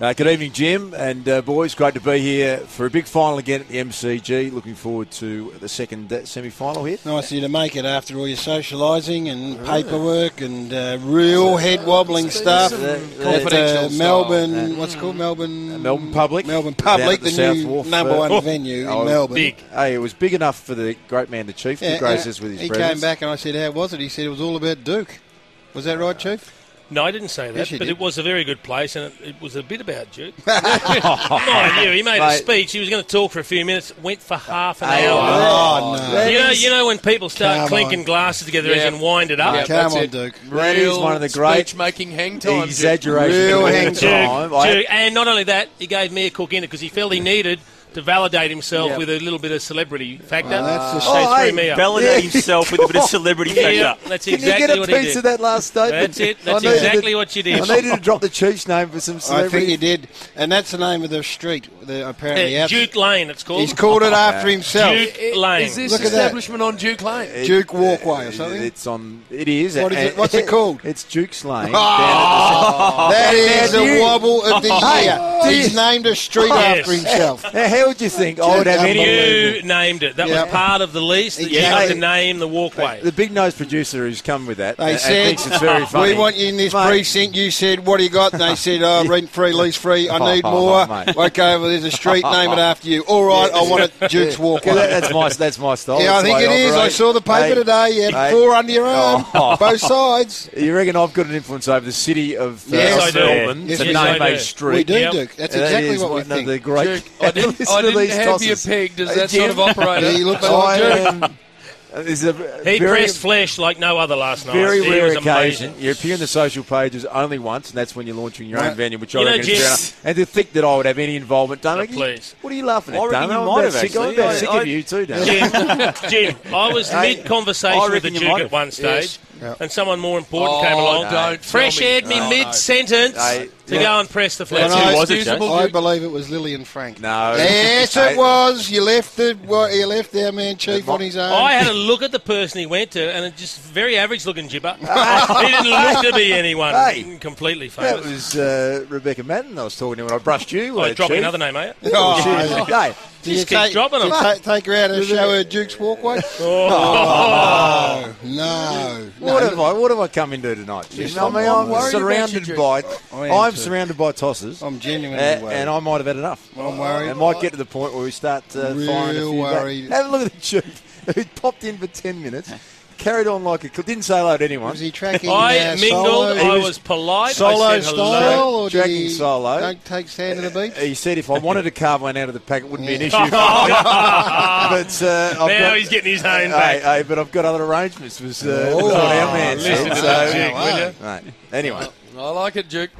Good evening, Jim and boys. Great to be here for a big final again at the MCG. Looking forward to the second semi-final here. Nice of you to make it after all your socialising and paperwork and real head-wobbling stuff. Confidential Melbourne, what's it called? Melbourne Public. Melbourne Public, the new Wharf, number one venue in Melbourne. Big. Hey, it was big enough for the great man, the Chief, to grace us with his presence. He came back and I said, how was it? He said it was all about Duke. Was that right, Chief? No, I didn't say that, yes, but did. It was a very good place, and it was a bit about Duke. Mind you, he made a speech. He was going to talk for a few minutes. Went for half an hour. Oh, no. You know when people start clinking glasses together as and wind it up? Yeah, come on, Duke. That is one of the great speech-making hang time. Exaggeration. Real hang time. Duke. And not only that, he gave me a cook in it because he felt he needed to validate himself with a little bit of celebrity factor. Validate himself with a bit of celebrity factor. Yeah, that's exactly what he did. Can you get a piece of that last statement? That's it. That's exactly what you did. I needed to drop the Chief's name for some celebrity. I think you did. And that's the name of the street, apparently. Duke Lane, it's called. He's called it after himself. Duke Lane. Is this establishment on Duke Lane? Duke Walkway or something? It's on... It is. What is it? What's it called? It's Duke's Lane. That is a wobble of the year. He's named a street after himself. How would you think I would have any? You named it. That was part of the lease that you had to name the walkway. The big nose producer who's come with that. They said, thinks it's very funny. We want you in this precinct. You said, what do you got? And they said, rent free, lease free. I need more. Won't go over. There's a street. Name it after you. All right, I want it. Duke's Walkway. That's my style. Yeah, I think it is. I saw the paper today. You had four under your arm, both sides. You reckon I've got an influence over the city of Melbourne to name a street? We do, Duke. That's exactly what we think. The great. I didn't have you pegged as that sort of operator. He looks like he pressed flesh like no other last night. Very rare occasion. You appear in the social pages only once, and that's when you're launching your own venue, which I reckon is fair enough. And to think that I would have any involvement, Dunham, what are you laughing at, Dunham? I might have actually. I'm sick of you too, Dunham. Jim, I was mid-conversation with the Duke at one stage. Yep. And someone more important came along. Don't fresh-aired me mid-sentence to go and press the flag. I believe it was Lillian Frank. No. Yes, it was. You left our man Chief on his own. I had a look at the person he went to, and it's just very average-looking jibber. He didn't look to be anyone completely famous. That was Rebecca Madden I was talking to when I brushed you. I dropped another name, mate. Just keep dropping them. Take her out and show her Duke's Walkway? Oh, no. What have I come into tonight? I'm surrounded by... I'm surrounded by tosses. I'm genuinely worried. And I might have had enough. I'm worried. It might get to the point where we start firing a few back. Have a look at the Duke, who popped in for 10 minutes. Carried on like a... Didn't say hello to anyone. Was he tracking mingled. Solo? I was polite. Solo I said hello. Tracking solo. Don't take sand to the beach. He said if I wanted to carve one out of the pack, it wouldn't be an issue. But he's getting his own back. But I've got other arrangements. It was not our man. Listen to that, Duke, will you? Anyway. I like it, Duke.